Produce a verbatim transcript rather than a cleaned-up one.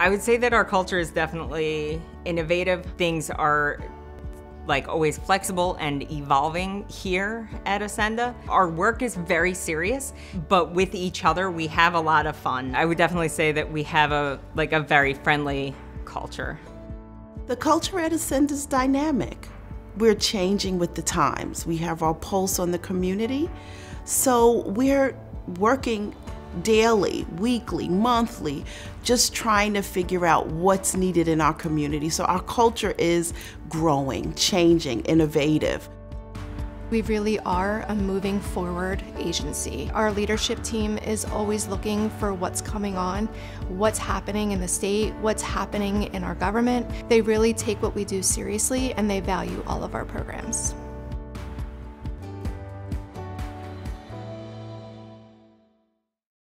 I would say that our culture is definitely innovative. Things are like always flexible and evolving here at Acenda. Our work is very serious, but with each other, we have a lot of fun. I would definitely say that we have a like a very friendly culture. The culture at Acenda is dynamic. We're changing with the times. We have our pulse on the community. So we're working daily, weekly, monthly, just trying to figure out what's needed in our community. So our culture is growing, changing, innovative. We really are a moving forward agency. Our leadership team is always looking for what's coming on, what's happening in the state, what's happening in our government. They really take what we do seriously, and they value all of our programs.